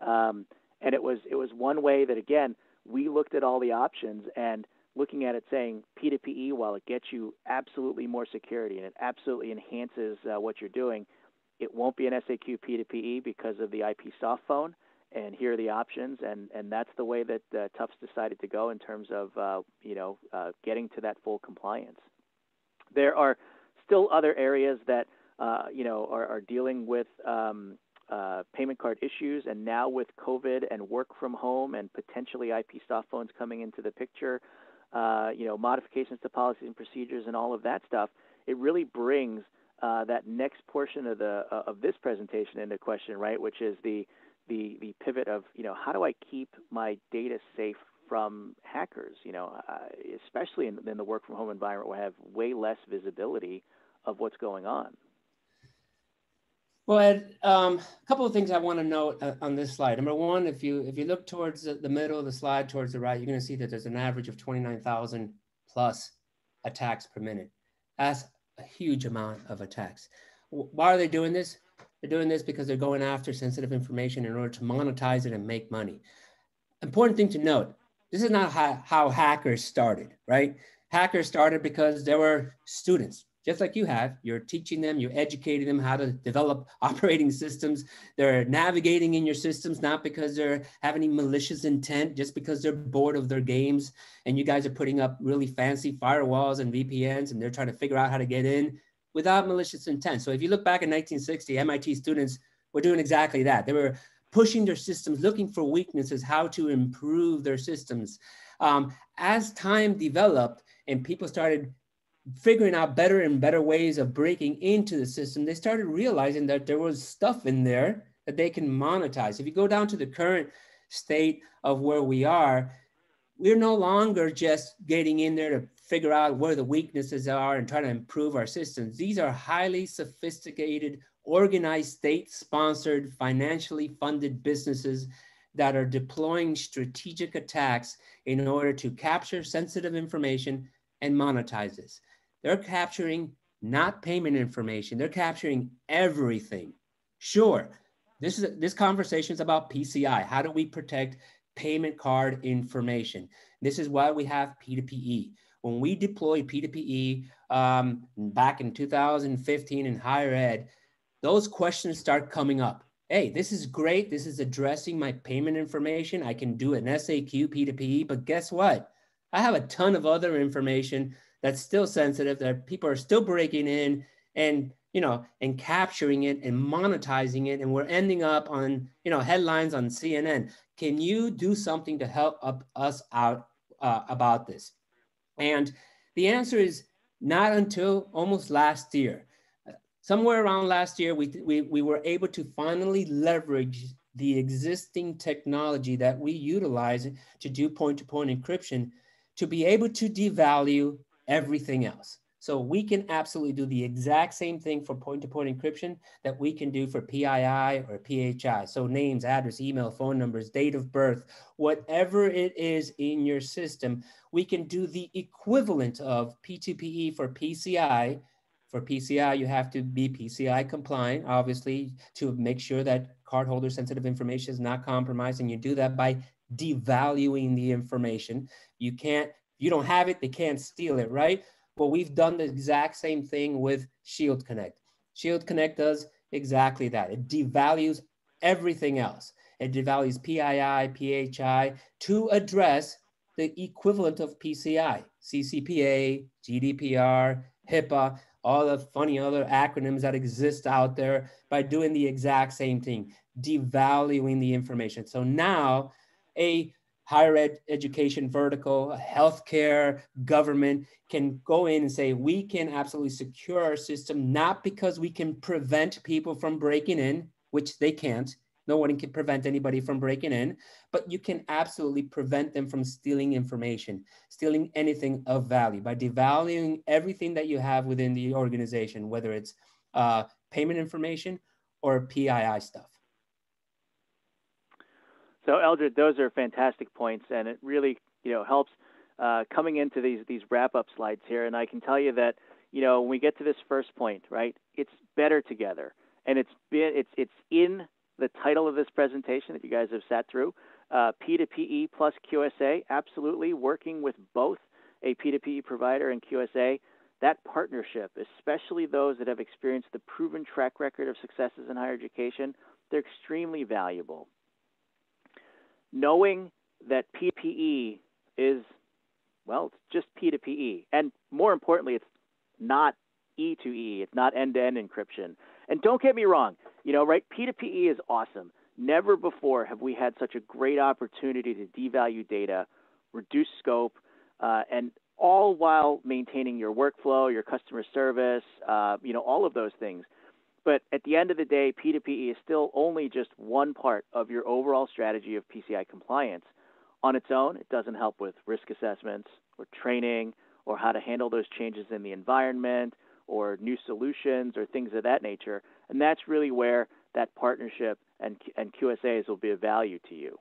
Um, and it was it was one way that, again, we looked at all the options and looking at it saying P two P E, while it gets you absolutely more security and it absolutely enhances uh, what you're doing, it won't be an S A Q P two P E because of the I P softphone, and here are the options, and, and that's the way that uh, Tufts decided to go in terms of uh, you know uh, getting to that full compliance. There are still other areas that uh, you know are, are dealing with um, Uh, payment card issues, and now with COVID and work from home and potentially I P softphones coming into the picture, uh, you know, modifications to policies and procedures and all of that stuff, it really brings uh, that next portion of the uh, of this presentation into question, right? Which is the the the pivot of you know how do I keep my data safe from hackers? You know, uh, especially in, in the work from home environment, we have way less visibility of what's going on. Well, Ed, um, a couple of things I want to note uh, on this slide. Number one, if you if you look towards the, the middle of the slide, towards the right, you're going to see that there's an average of twenty-nine thousand plus attacks per minute. That's a huge amount of attacks. Why are they doing this? They're doing this because they're going after sensitive information in order to monetize it and make money. Important thing to note, this is not how, how hackers started, right? Hackers started because there were students. Just like you have, you're teaching them, you're educating them how to develop operating systems. They're navigating in your systems, not because they're having any malicious intent, just because they're bored of their games. And you guys are putting up really fancy firewalls and V P Ns, and they're trying to figure out how to get in without malicious intent. So if you look back in nineteen sixty, M I T students were doing exactly that. They were pushing their systems, looking for weaknesses, how to improve their systems. Um, as time developed and people started figuring out better and better ways of breaking into the system, they started realizing that there was stuff in there that they can monetize. If you go down to the current state of where we are, we're no longer just getting in there to figure out where the weaknesses are and try to improve our systems. These are highly sophisticated, organized, state-sponsored, financially funded businesses that are deploying strategic attacks in order to capture sensitive information and monetize this. They're capturing not payment information. They're capturing everything. Sure, this is this conversation is about P C I. How do we protect payment card information? This is why we have P two P E. When we deployed P two P E um, back in two thousand fifteen in higher ed, those questions start coming up. Hey, this is great. This is addressing my payment information. I can do an S A Q P two P E, but guess what? I have a ton of other information that's still sensitive, that people are still breaking in and, you know, and capturing it and monetizing it. And we're ending up on, you know, headlines on C N N. Can you do something to help up us out uh, about this? And the answer is not until almost last year. Somewhere around last year, we, we, we were able to finally leverage the existing technology that we utilize to do point-to-point encryption to be able to devalue everything else. So we can absolutely do the exact same thing for point-to-point encryption that we can do for P I I or P H I. So names, address, email, phone numbers, date of birth, whatever it is in your system, we can do the equivalent of P two P E for P C I. For P C I, you have to be P C I compliant, obviously, to make sure that cardholder sensitive information is not compromised. And you do that by devaluing the information. You can't You don't have it, they can't steal it, right? Well, we've done the exact same thing with Shield Connect. Shield Connect does exactly that. It devalues everything else. It devalues P I I, P H I to address the equivalent of P C I, C C P A, G D P R, HIPAA, all the funny other acronyms that exist out there by doing the exact same thing, devaluing the information. So now a higher ed education vertical, healthcare, government can go in and say, we can absolutely secure our system, not because we can prevent people from breaking in, which they can't. No one can prevent anybody from breaking in, but you can absolutely prevent them from stealing information, stealing anything of value by devaluing everything that you have within the organization, whether it's uh, payment information or P I I stuff. So Eldred, those are fantastic points, and it really, you know, helps uh, coming into these these wrap-up slides here. And I can tell you that, you know, when we get to this first point, right, it's better together, and it's been it's it's in the title of this presentation that you guys have sat through, uh, P two P E plus Q S A, absolutely working with both a P two P E provider and Q S A, that partnership, especially those that have experienced the proven track record of successes in higher education, they're extremely valuable. Knowing that P two P E is, well, it's just P two P E, and more importantly, it's not E two E, it's not end-to-end encryption. And don't get me wrong, you know, right? P two P E is awesome. Never before have we had such a great opportunity to devalue data, reduce scope, uh, and all while maintaining your workflow, your customer service, uh, you know, all of those things. But at the end of the day, P two P E is still only just one part of your overall strategy of P C I compliance. On its own, it doesn't help with risk assessments or training or how to handle those changes in the environment, or new solutions or things of that nature. And that's really where that partnership and, and Q S As will be of value to you.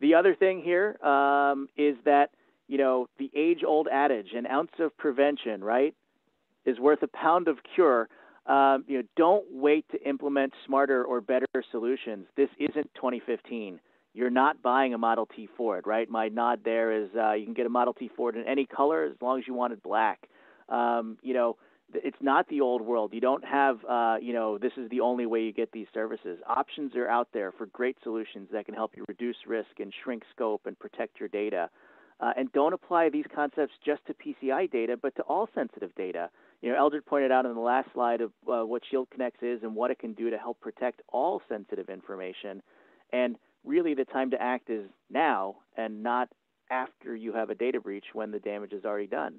The other thing here um, is that, you know, the age-old adage, an ounce of prevention, right, is worth a pound of cure. Um, you know, don't wait to implement smarter or better solutions. This isn't twenty fifteen. You're not buying a Model T Ford, right? My nod there is uh, you can get a Model T Ford in any color as long as you wanted black. Um, you know, it's not the old world. You don't have, uh, you know, this is the only way you get these services. Options are out there for great solutions that can help you reduce risk and shrink scope and protect your data. Uh, and don't apply these concepts just to P C I data, but to all sensitive data. You know, Eldred pointed out in the last slide of uh, what Shield Connect is and what it can do to help protect all sensitive information. And really, the time to act is now and not after you have a data breach when the damage is already done.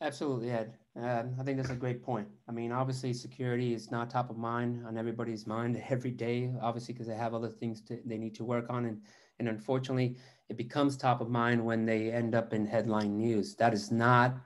Absolutely, Ed. Uh, I think that's a great point. I mean, obviously, security is not top of mind on everybody's mind every day, obviously, because they have other things to, they need to work on. And, and unfortunately, it becomes top of mind when they end up in headline news. That is not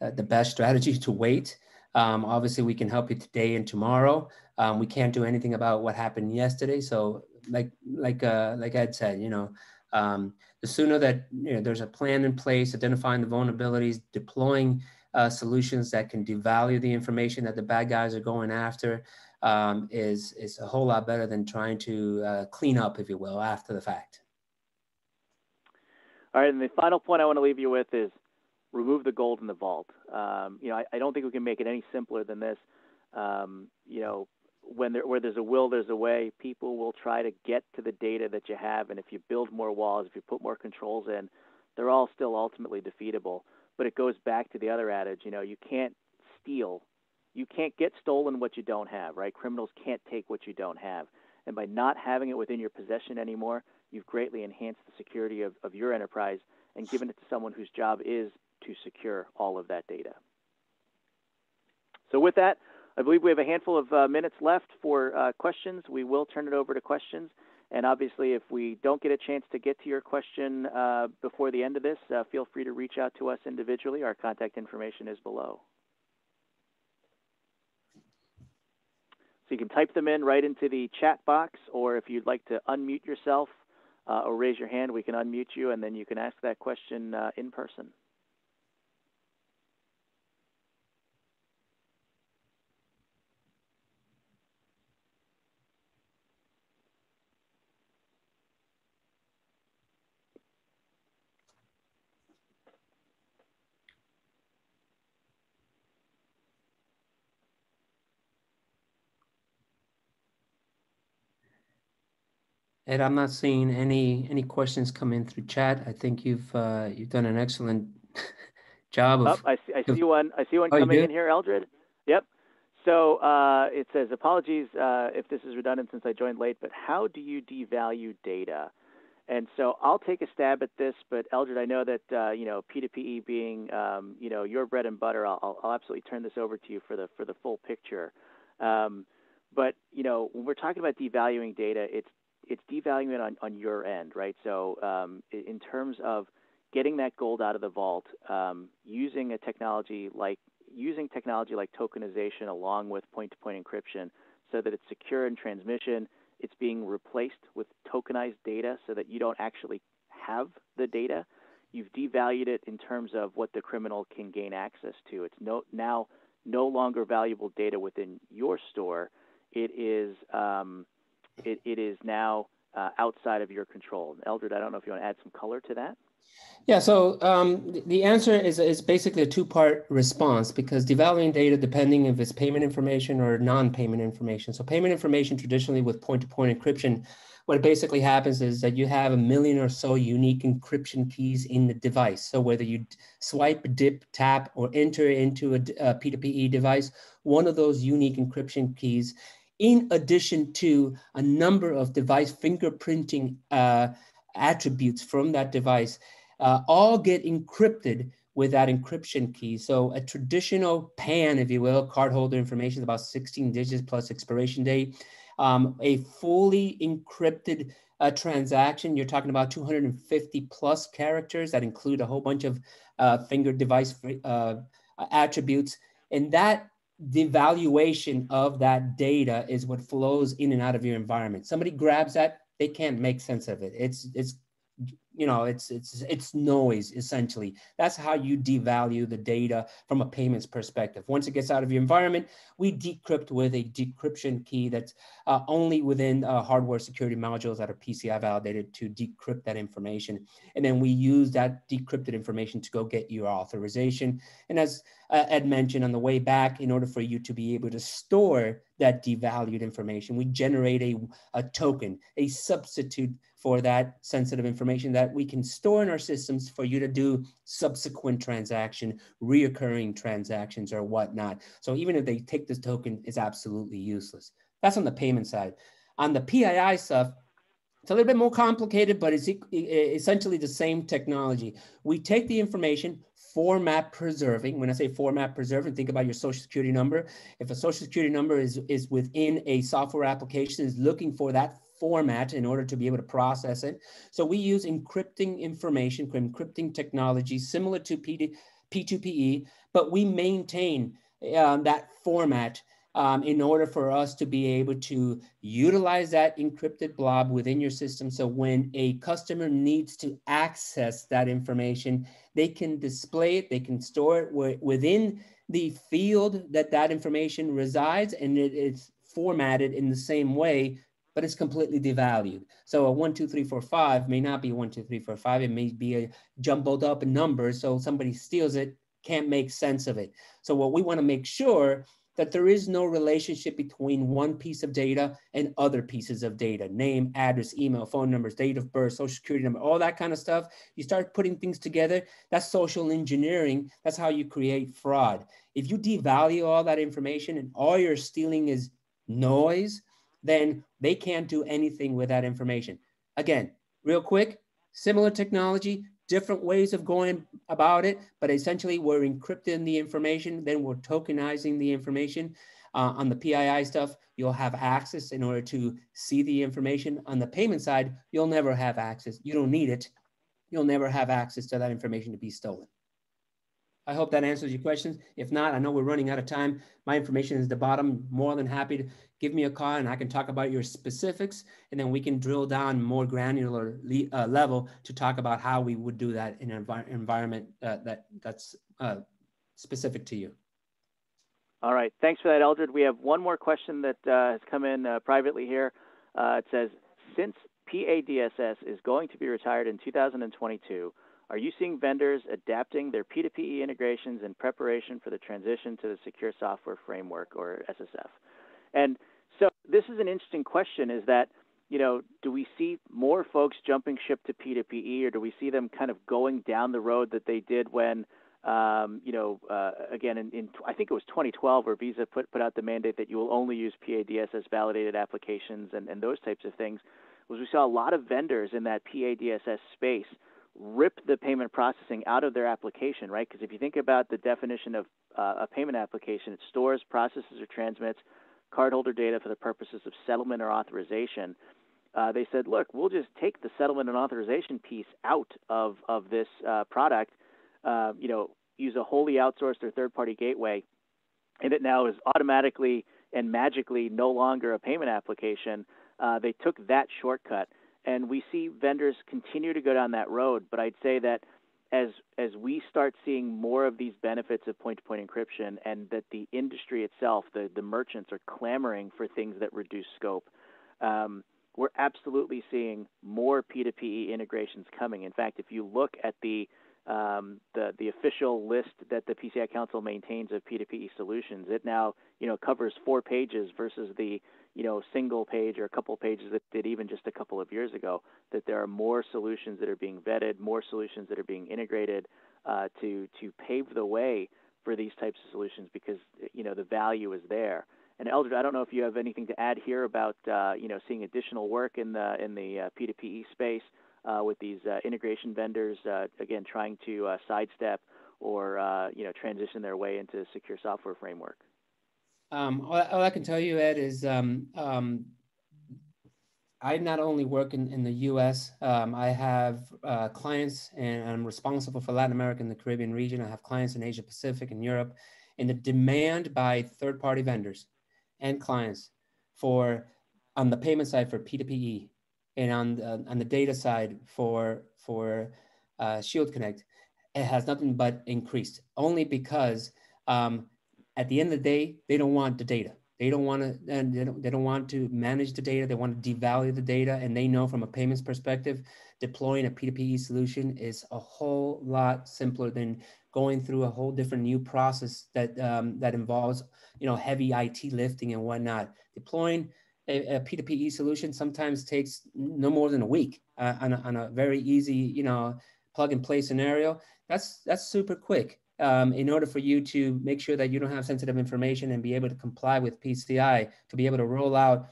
uh, the best strategy to wait. Um, obviously, we can help you today and tomorrow. Um, we can't do anything about what happened yesterday. So, like, like, uh, like Ed said, you know, um, the sooner that you know there's a plan in place, identifying the vulnerabilities, deploying uh, solutions that can devalue the information that the bad guys are going after, um, is is a whole lot better than trying to uh, clean up, if you will, after the fact. All right, and the final point I want to leave you with is, remove the gold in the vault. Um, you know, I, I don't think we can make it any simpler than this. Um, you know, when there, where there's a will, there's a way. People will try to get to the data that you have, and if you build more walls, if you put more controls in, they're all still ultimately defeatable. But it goes back to the other adage, you know, you can't steal. You can't get stolen what you don't have, right? Criminals can't take what you don't have. And by not having it within your possession anymore, you've greatly enhanced the security of, of your enterprise and given it to someone whose job is to secure all of that data. So with that, I believe we have a handful of uh, minutes left for uh, questions. We will turn it over to questions. And obviously, if we don't get a chance to get to your question uh, before the end of this, uh, feel free to reach out to us individually. Our contact information is below. So you can type them in right into the chat box, or if you'd like to unmute yourself uh, or raise your hand, we can unmute you, and then you can ask that question uh, in person. Ed, I'm not seeing any any questions come in through chat. I think you've uh, you've done an excellent job. Of, oh, I see, I see of, one. I see one oh, coming in here, Eldred. Yep. So uh, it says, apologies uh, if this is redundant since I joined late, but how do you devalue data? And so I'll take a stab at this, but Eldred, I know that uh, you know P two P E being um, you know your bread and butter. I'll, I'll absolutely turn this over to you for the for the full picture. Um, but you know when we're talking about devaluing data, it's it's devaluing it on, on your end, right? So um, in terms of getting that gold out of the vault, um, using a technology like using technology like tokenization along with point-to-point encryption, so that it's secure in transmission. It's being replaced with tokenized data so that you don't actually have the data. You've devalued it in terms of what the criminal can gain access to. It's no, now no longer valuable data within your store. It is um, it, it is now uh, outside of your control. Eldred, I don't know if you want to add some color to that. Yeah, so um, the answer is, is basically a two-part response, because devaluing data, depending if it's payment information or non-payment information. So payment information traditionally with point-to-point encryption, what basically happens is that you have a million or so unique encryption keys in the device. So whether you swipe, dip, tap, or enter into a, a P two P E device, one of those unique encryption keys, in addition to a number of device fingerprinting uh, attributes from that device, uh, all get encrypted with that encryption key. So a traditional PAN, if you will, cardholder information, about sixteen digits plus expiration date, um, a fully encrypted uh, transaction, you're talking about two hundred fifty plus characters that include a whole bunch of uh, finger device uh, attributes. And that devaluation of that data is what flows in and out of your environment. Somebody grabs that, they can't make sense of it. It's, it's, you know, it's, it's, it's noise, essentially. That's how you devalue the data from a payments perspective. Once it gets out of your environment, we decrypt with a decryption key that's uh, only within uh, hardware security modules that are P C I validated to decrypt that information. And then we use that decrypted information to go get your authorization. And as uh, Ed mentioned on the way back, in order for you to be able to store that devalued information, we generate a, a token, a substitute for that sensitive information that we can store in our systems for you to do subsequent transaction, reoccurring transactions or whatnot. So even if they take this token, it's absolutely useless. That's on the payment side. On the P I I stuff, it's a little bit more complicated, but it's essentially the same technology. We take the information, format preserving. When I say format preserving, think about your social security number. If a social security number is, is within a software application, is looking for that format in order to be able to process it. So we use encrypting information, encrypting technology similar to P two P E, but we maintain um, that format um, in order for us to be able to utilize that encrypted blob within your system. So when a customer needs to access that information, they can display it, they can store it within the field that that information resides, and it, it's formatted in the same way, but it's completely devalued. So a one, two, three, four, five may not be one, two, three, four, five. It may be a jumbled up number. So somebody steals it, can't make sense of it. So what we want to make sure that there is no relationship between one piece of data and other pieces of data, name, address, email, phone numbers, date of birth, social security number, all that kind of stuff. You start putting things together, that's social engineering. That's how you create fraud. If you devalue all that information and all you're stealing is noise, then they can't do anything with that information. Again, real quick, similar technology, different ways of going about it, but essentially we're encrypting the information, then we're tokenizing the information. Uh, on the P I I stuff, you'll have access in order to see the information. On the payment side, you'll never have access. You don't need it. You'll never have access to that information to be stolen. I hope that answers your questions. If not, I know we're running out of time. My information is at the bottom. More than happy to give me a call and I can talk about your specifics, and then we can drill down more granular le uh, level to talk about how we would do that in an envi environment uh, that, that's uh, specific to you. All right, thanks for that, Eldred. We have one more question that uh, has come in uh, privately here. Uh, it says, since P A D S S is going to be retired in two thousand twenty-two, are you seeing vendors adapting their P two P E integrations in preparation for the transition to the Secure Software Framework, or S S F? And so this is an interesting question, is that you know, do we see more folks jumping ship to P two P E, or do we see them kind of going down the road that they did when, um, you know, uh, again, in, in I think it was twenty twelve where Visa put, put out the mandate that you will only use P A D S S validated applications and, and those types of things, was we saw a lot of vendors in that P A D S S space rip the payment processing out of their application, right? Because if you think about the definition of uh, a payment application, it stores, processes, or transmits cardholder data for the purposes of settlement or authorization. Uh, they said, look, we'll just take the settlement and authorization piece out of, of this uh, product, uh, you know, use a wholly outsourced or third-party gateway, and it now is automatically and magically no longer a payment application. Uh, they took that shortcut. And we see vendors continue to go down that road, but I'd say that as as we start seeing more of these benefits of point-to-point encryption, and that the industry itself, the, the merchants are clamoring for things that reduce scope, um, we're absolutely seeing more P two P E integrations coming. In fact, if you look at the, um, the, the official list that the P C I Council maintains of P two P E solutions, it now you know covers four pages versus the you know, single page or a couple pages that did even just a couple of years ago, that there are more solutions that are being vetted, more solutions that are being integrated uh, to to pave the way for these types of solutions because, you know, the value is there. And Eldred, I don't know if you have anything to add here about, uh, you know, seeing additional work in the, in the uh, P two P E space uh, with these uh, integration vendors, uh, again, trying to uh, sidestep or, uh, you know, transition their way into secure software framework. Um, all, all I can tell you, Ed, is um, um, I not only work in, in the U S, um, I have uh, clients, and I'm responsible for Latin America and the Caribbean region. I have clients in Asia Pacific and Europe, and the demand by third-party vendors and clients for, on the payment side for P two P E, and on the, on the data side for, for uh, Shield Connect, it has nothing but increased, only because um, at the end of the day, they don't want the data. They don't want to. They don't, they don't want to manage the data. They want to devalue the data, and they know from a payments perspective, deploying a P two P E solution is a whole lot simpler than going through a whole different new process that um, that involves, you know, heavy I T lifting and whatnot. Deploying a, a P two P E solution sometimes takes no more than a week uh, on, a, on a very easy, you know, plug and play scenario. That's that's super quick. Um, in order for you to make sure that you don't have sensitive information and be able to comply with P C I, to be able to roll out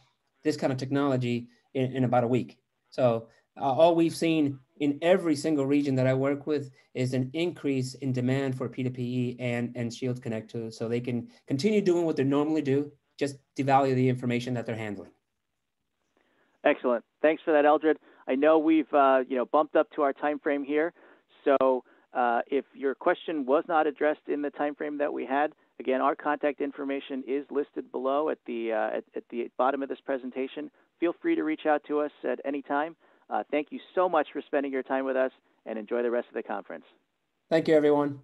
this kind of technology in, in about a week. So uh, all we've seen in every single region that I work with is an increase in demand for P two P E and, and Shield Connect too, so they can continue doing what they normally do, just devalue the information that they're handling. Excellent. Thanks for that, Eldred. I know we've uh, you know bumped up to our time frame here, so Uh, if your question was not addressed in the time frame that we had, again, our contact information is listed below at the, uh, at, at the bottom of this presentation. Feel free to reach out to us at any time. Uh, thank you so much for spending your time with us, and enjoy the rest of the conference. Thank you, everyone.